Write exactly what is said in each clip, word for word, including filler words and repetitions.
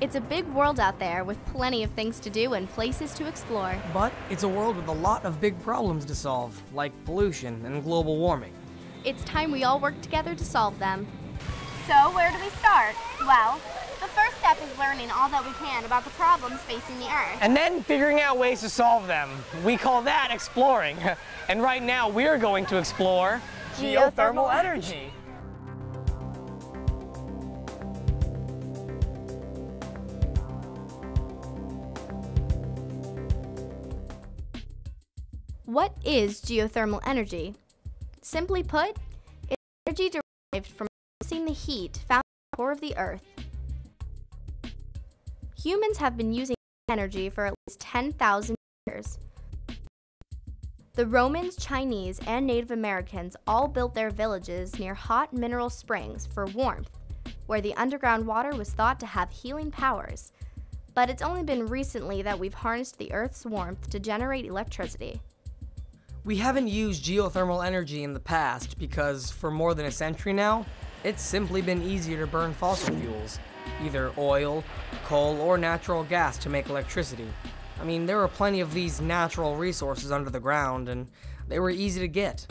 It's a big world out there with plenty of things to do and places to explore. But it's a world with a lot of big problems to solve, like pollution and global warming. It's time we all work together to solve them. So where do we start? Well, the first step is learning all that we can about the problems facing the Earth. And then figuring out ways to solve them. We call that exploring. And right now we're going to explore geothermal, geothermal energy. What is geothermal energy? Simply put, it's energy derived from processing the heat found in the core of the Earth. Humans have been using energy for at least ten thousand years. The Romans, Chinese, and Native Americans all built their villages near hot mineral springs for warmth, where the underground water was thought to have healing powers. But it's only been recently that we've harnessed the Earth's warmth to generate electricity. We haven't used geothermal energy in the past because, for more than a century now, it's simply been easier to burn fossil fuels, either oil, coal, or natural gas to make electricity. I mean, there were plenty of these natural resources under the ground, and they were easy to get.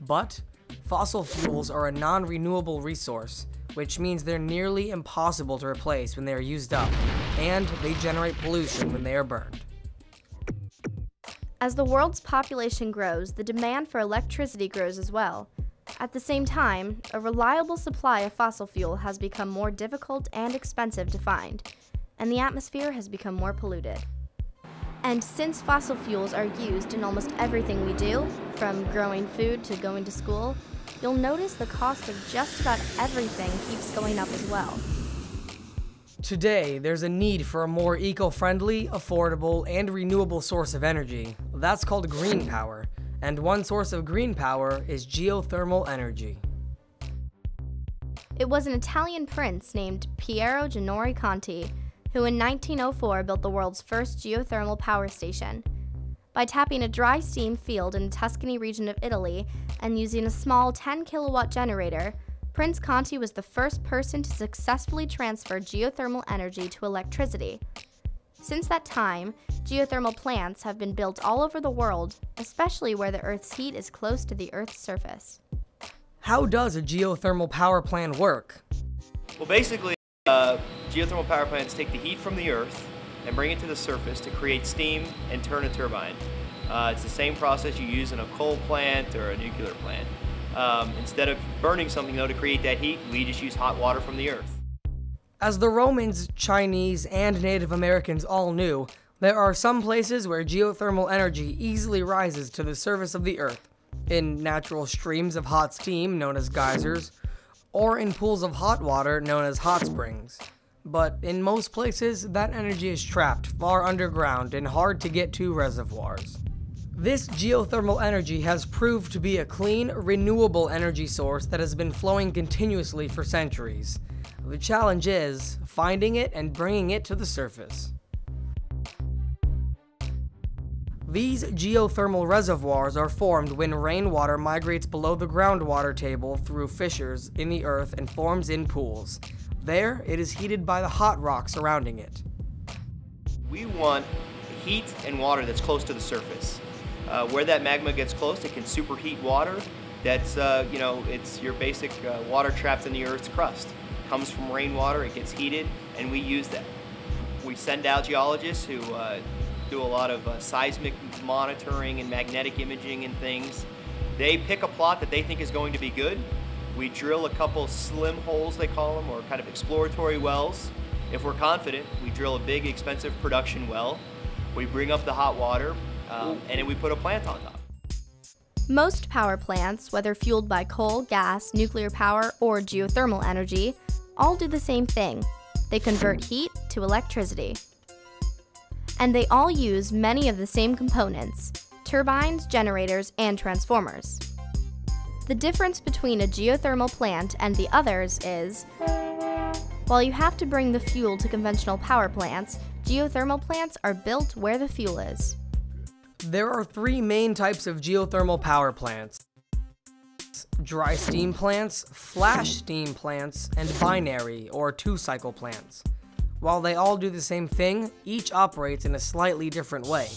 But fossil fuels are a non-renewable resource, which means they're nearly impossible to replace when they are used up, and they generate pollution when they are burned. As the world's population grows, the demand for electricity grows as well. At the same time, a reliable supply of fossil fuel has become more difficult and expensive to find, and the atmosphere has become more polluted. And since fossil fuels are used in almost everything we do, from growing food to going to school, you'll notice the cost of just about everything keeps going up as well. Today, there's a need for a more eco-friendly, affordable, and renewable source of energy. That's called green power, and one source of green power is geothermal energy. It was an Italian prince named Piero Ginori Conti who in nineteen oh four built the world's first geothermal power station. By tapping a dry steam field in the Tuscany region of Italy and using a small ten kilowatt generator, Prince Conti was the first person to successfully transfer geothermal energy to electricity. Since that time, geothermal plants have been built all over the world, especially where the Earth's heat is close to the Earth's surface. How does a geothermal power plant work? Well, basically, uh, geothermal power plants take the heat from the Earth and bring it to the surface to create steam and turn a turbine. Uh, it's the same process you use in a coal plant or a nuclear plant. Um, instead of burning something, though, to create that heat, we just use hot water from the Earth. As the Romans, Chinese, and Native Americans all knew, there are some places where geothermal energy easily rises to the surface of the Earth, in natural streams of hot steam known as geysers, or in pools of hot water known as hot springs. But in most places, that energy is trapped far underground in hard-to-get-to reservoirs. This geothermal energy has proved to be a clean, renewable energy source that has been flowing continuously for centuries. The challenge is finding it and bringing it to the surface. These geothermal reservoirs are formed when rainwater migrates below the groundwater table through fissures in the earth and forms in pools. There, it is heated by the hot rock surrounding it. We want heat and water that's close to the surface. Uh, where that magma gets close, it can superheat water. That's, uh, you know, it's your basic uh, water trapped in the Earth's crust. It comes from rainwater, it gets heated, and we use that. We send out geologists who uh, do a lot of uh, seismic monitoring and magnetic imaging and things. They pick a plot that they think is going to be good. We drill a couple slim holes, they call them, or kind of exploratory wells. If we're confident, we drill a big, expensive production well. We bring up the hot water. Um, and then we put a plant on top. Most power plants, whether fueled by coal, gas, nuclear power, or geothermal energy, all do the same thing. They convert heat to electricity. And they all use many of the same components: turbines, generators, and transformers. The difference between a geothermal plant and the others is, while you have to bring the fuel to conventional power plants, geothermal plants are built where the fuel is. There are three main types of geothermal power plants: dry steam plants, flash steam plants, and binary or two-cycle plants. While they all do the same thing, each operates in a slightly different way.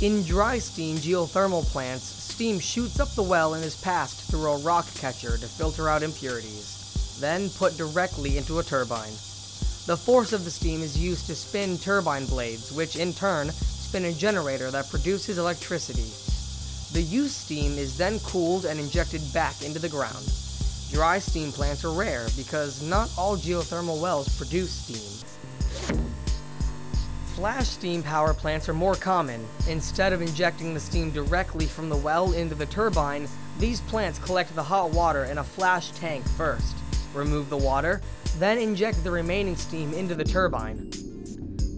In dry steam geothermal plants, steam shoots up the well and is passed through a rock catcher to filter out impurities, then put directly into a turbine. The force of the steam is used to spin turbine blades, which in turn spin a generator that produces electricity. The used steam is then cooled and injected back into the ground. Dry steam plants are rare because not all geothermal wells produce steam. Flash steam power plants are more common. Instead of injecting the steam directly from the well into the turbine, these plants collect the hot water in a flash tank first, remove the water, then inject the remaining steam into the turbine.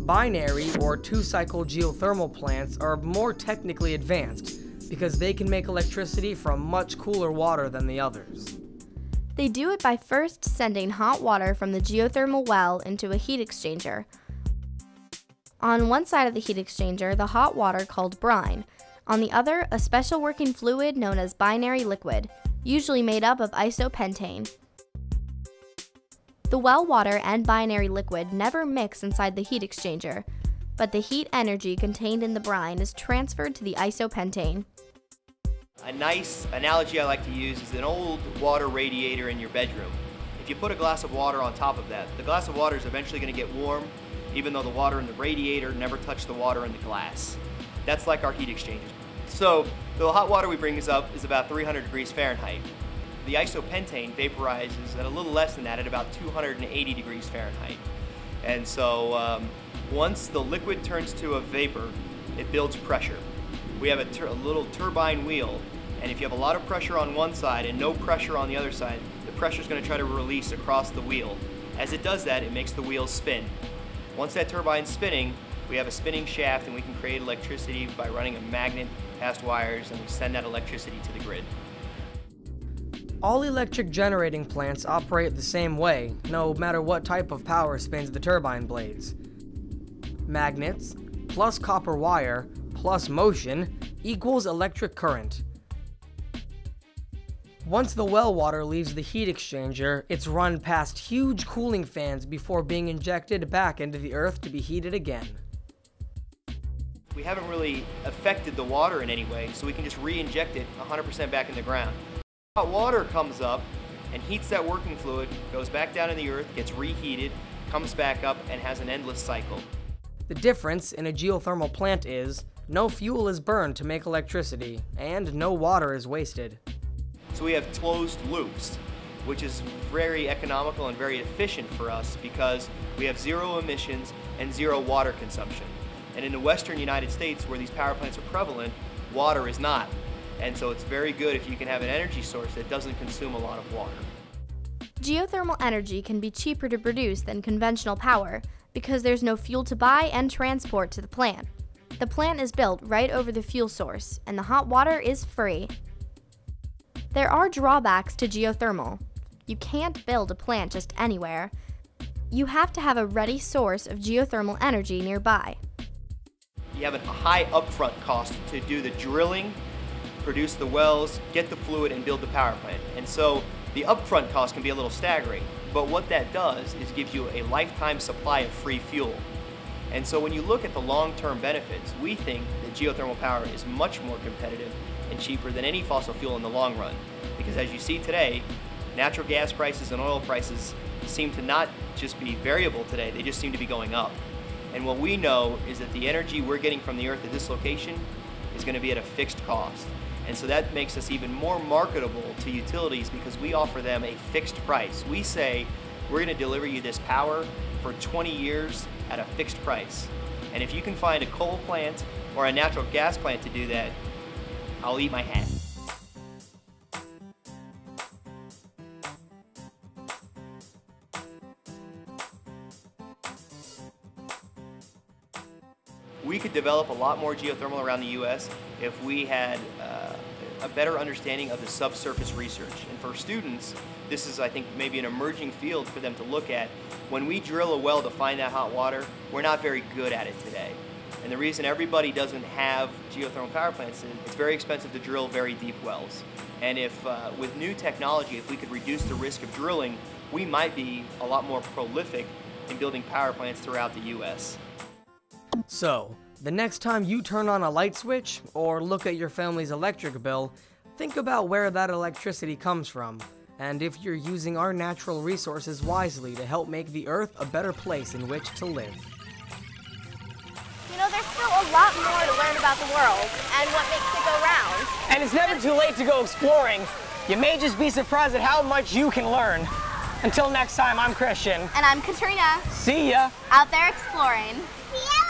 Binary or two-cycle geothermal plants are more technically advanced because they can make electricity from much cooler water than the others. They do it by first sending hot water from the geothermal well into a heat exchanger. On one side of the heat exchanger, the hot water called brine. On the other, a special working fluid known as binary liquid, usually made up of isopentane. The well water and binary liquid never mix inside the heat exchanger, but the heat energy contained in the brine is transferred to the isopentane. A nice analogy I like to use is an old water radiator in your bedroom. If you put a glass of water on top of that, the glass of water is eventually going to get warm, even though the water in the radiator never touched the water in the glass. That's like our heat exchangers. So the hot water we bring is up is about three hundred degrees Fahrenheit. The isopentane vaporizes at a little less than that, at about two hundred eighty degrees Fahrenheit. And so um, once the liquid turns to a vapor, it builds pressure. We have a, tur a little turbine wheel, and if you have a lot of pressure on one side and no pressure on the other side, the pressure is going to try to release across the wheel. As it does that, it makes the wheel spin. Once that turbine's spinning, we have a spinning shaft, and we can create electricity by running a magnet past wires, and we send that electricity to the grid. All electric generating plants operate the same way, no matter what type of power spins the turbine blades. Magnets, plus copper wire, plus motion equals electric current. Once the well water leaves the heat exchanger, it's run past huge cooling fans before being injected back into the earth to be heated again. We haven't really affected the water in any way, so we can just re-inject it one hundred percent back in the ground. Hot water comes up and heats that working fluid, goes back down in the earth, gets reheated, comes back up, and has an endless cycle. The difference in a geothermal plant is no fuel is burned to make electricity, and no water is wasted. So we have closed loops, which is very economical and very efficient for us because we have zero emissions and zero water consumption. And in the western United States, where these power plants are prevalent, water is not. And so it's very good if you can have an energy source that doesn't consume a lot of water. Geothermal energy can be cheaper to produce than conventional power because there's no fuel to buy and transport to the plant. The plant is built right over the fuel source, and the hot water is free. There are drawbacks to geothermal. You can't build a plant just anywhere. You have to have a ready source of geothermal energy nearby. You have a high upfront cost to do the drilling, produce the wells, get the fluid, and build the power plant. And so the upfront cost can be a little staggering, but what that does is gives you a lifetime supply of free fuel. And so when you look at the long-term benefits, we think that geothermal power is much more competitive and cheaper than any fossil fuel in the long run. Because as you see today, natural gas prices and oil prices seem to not just be variable today, they just seem to be going up. And what we know is that the energy we're getting from the earth at this location is going to be at a fixed cost. And so that makes us even more marketable to utilities because we offer them a fixed price. We say, we're going to deliver you this power for twenty years at a fixed price. And if you can find a coal plant or a natural gas plant to do that, I'll eat my hat. We could develop a lot more geothermal around the U S if we had uh, a better understanding of the subsurface research. And for students, this is, I think, maybe an emerging field for them to look at. When we drill a well to find that hot water, we're not very good at it today. And the reason everybody doesn't have geothermal power plants is it's very expensive to drill very deep wells. And if, uh, with new technology, if we could reduce the risk of drilling, we might be a lot more prolific in building power plants throughout the U S So, the next time you turn on a light switch, or look at your family's electric bill, think about where that electricity comes from, and if you're using our natural resources wisely to help make the Earth a better place in which to live. You know, there's still a lot more to learn about the world, and what makes it go round. And it's never too late to go exploring. You may just be surprised at how much you can learn. Until next time, I'm Christian. And I'm Katrina. See ya. Out there exploring. See ya.